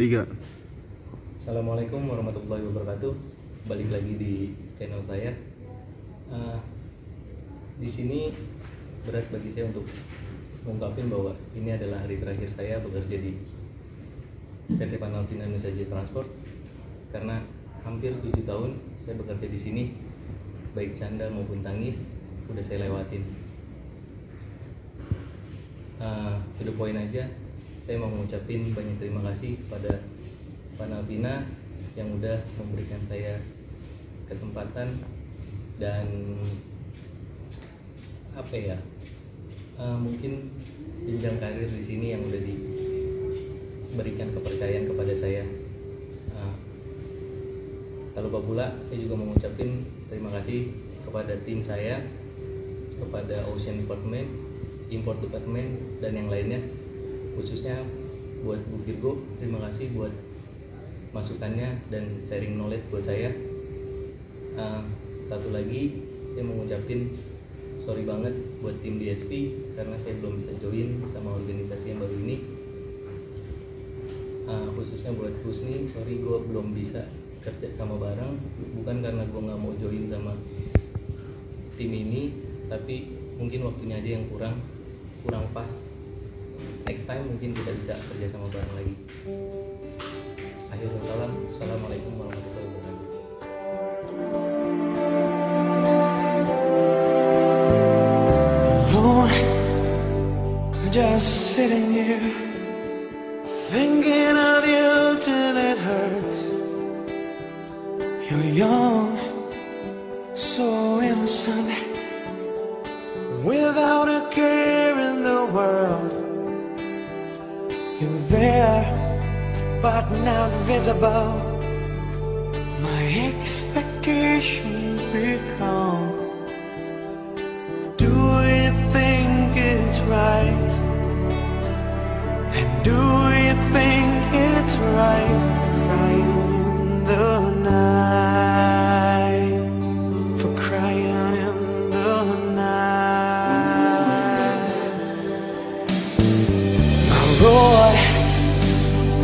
3. Assalamualaikum warahmatullahi wabarakatuh. Balik lagi di channel saya. Di sini berat bagi saya untuk mengungkapin bahwa ini adalah hari terakhir saya bekerja di PT Panalpina Indonesia Transport, karena hampir 7 tahun saya bekerja di sini, baik canda maupun tangis udah saya lewatin. To the point aja, saya mau mengucapkan banyak terima kasih kepada Panalpina yang udah memberikan saya kesempatan dan apa ya, mungkin jenjang karir di sini yang udah diberikan kepercayaan kepada saya. Tak lupa pula saya juga mengucapkan terima kasih kepada tim saya, kepada Ocean Department, Import Department, dan yang lainnya. Khususnya buat Bu Virgo, terima kasih buat masukannya dan sharing knowledge buat saya. Satu lagi, saya mengucapkan sorry banget buat tim DSP karena saya belum bisa join sama organisasi yang baru ini. Khususnya buat Husni, sorry gue belum bisa kerja sama bareng, bukan karena gue nggak mau join sama tim ini, tapi mungkin waktunya aja yang kurang pas. Next time mungkin kita bisa kerja sama bareng lagi. Akhirul kalam, assalamualaikum warahmatullahi wabarakatuh. Just sitting here, thinking of you till it hurts. You're young, so innocent, without a care in the world. You're there, but not visible. My expectations become, do we think it's right? And do you think it's right, crying in the night, for crying in the night? My roar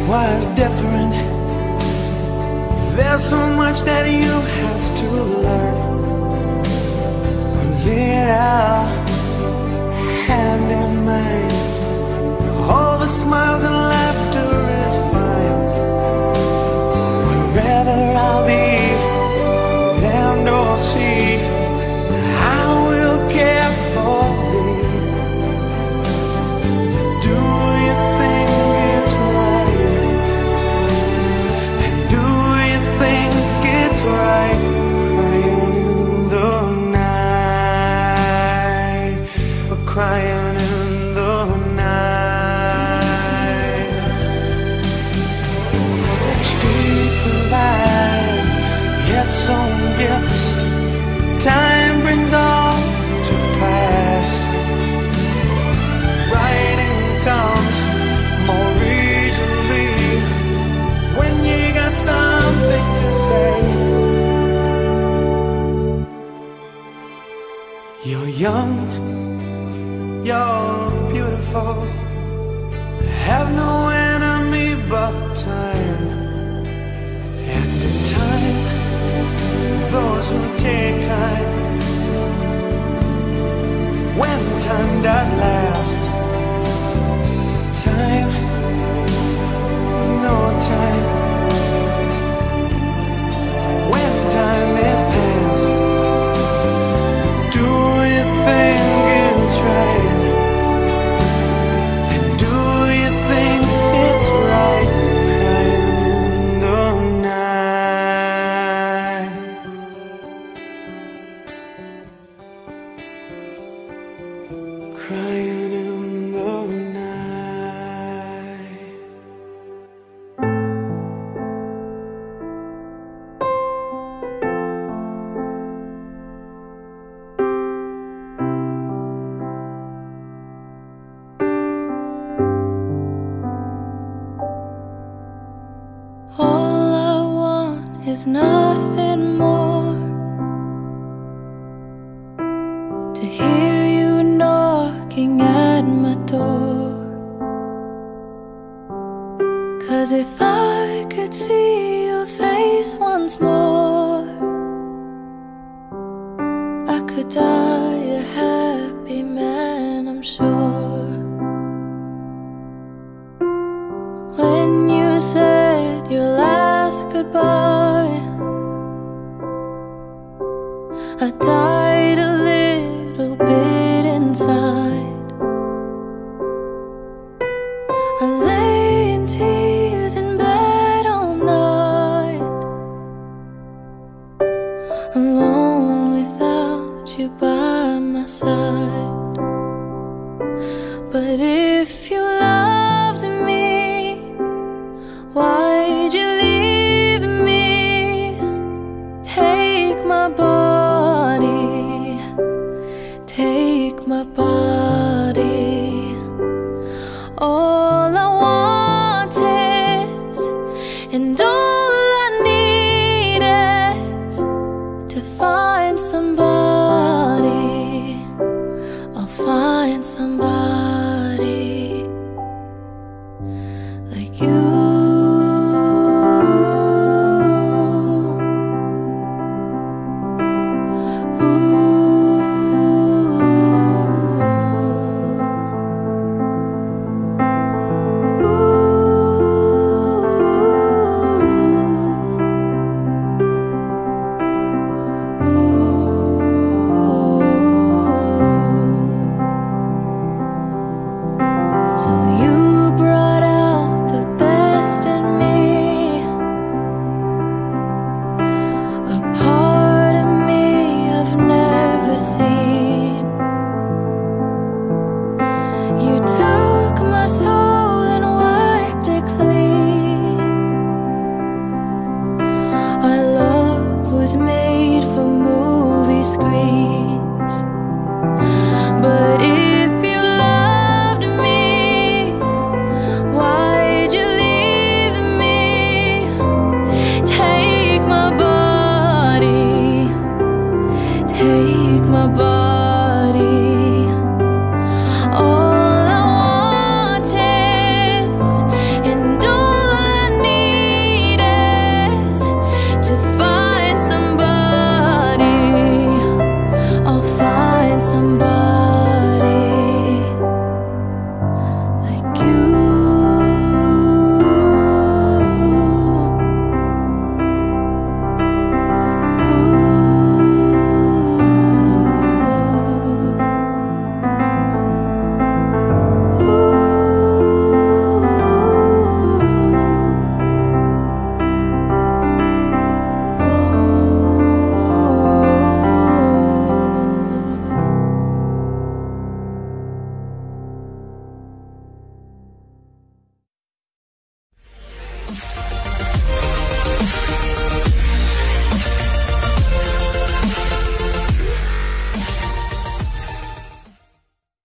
was different. There's so much that you have to learn. Put it out, hand in mind. All the smiles and laughter is fine. Wherever I'll be, land or sea, I will care for thee. Do you think it's right? And do you think it's right? Crying in the night, or crying in the night. Gifts on gifts, time brings all to pass. Writing comes more easily when you got something to say. You're young, you're beautiful, have no enemy but time. And in time, those who take time, when time does last, time is no time. When time is past, do you think it's right? And do you think it's right? Crying in the night. Crying in the night. All I want is nothing more, to hear at my door, 'cause if I I could see your face once more, I could die a happy man, I'm sure. When you said your last goodbye, I died a little bit inside. I lay in tears in bed all night, alone without you by my side. But if you loved me, why'd you leave me? Take my boy, take my body. All I want is, and all I need is, to find somebody. I'll find somebody like you. So you brought out the best in me, a part of me I've never seen. You took my soul and wiped it clean. Our love was made for movie screens. But if you